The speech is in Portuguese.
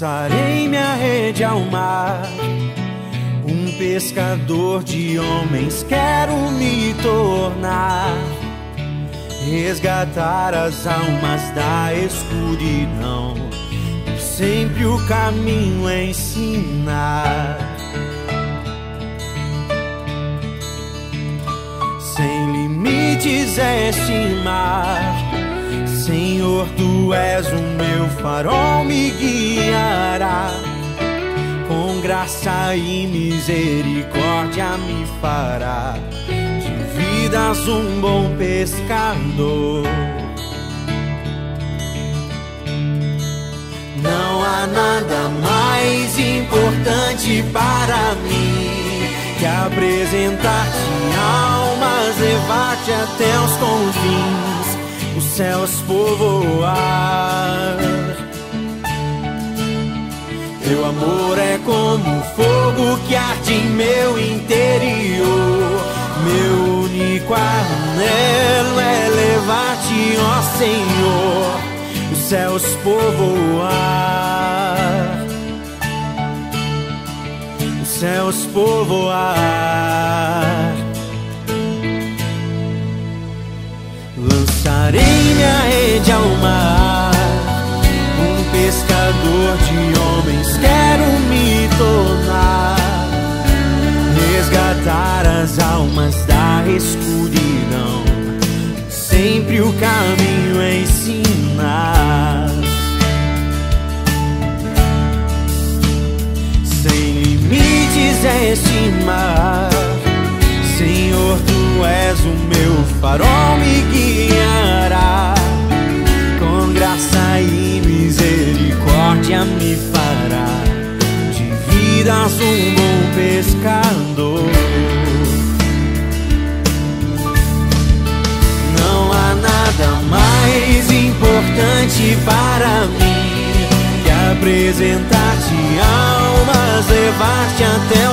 lançarei minha rede ao mar. Um pescador de homens quero me tornar, resgatar as almas da escuridão, sempre o caminho a ensinar. Sem limites é este mar, Senhor, Tu és o meu farol, me guiará, com graça e misericórdia me fará, de vidas um bom pescador. Não há nada mais importante para mim que apresentar-te almas, levar-te até os confins, os céus povoar. Teu amor é como fogo que arde em meu interior, meu único anelo é levar-te, ó Senhor, céus povoar, os céus povoar. Lançarei minha rede ao mar, um pescador de homens quero me tornar, resgatar as almas da escuridão, sempre o caminho é ensinar. Sem limites é este mar, Senhor, Tu és o meu farol, me guiará, com graça e misericórdia me fará, de vidas um bom pescador. Nada mais importante para mim que apresentar-te almas, levar-te até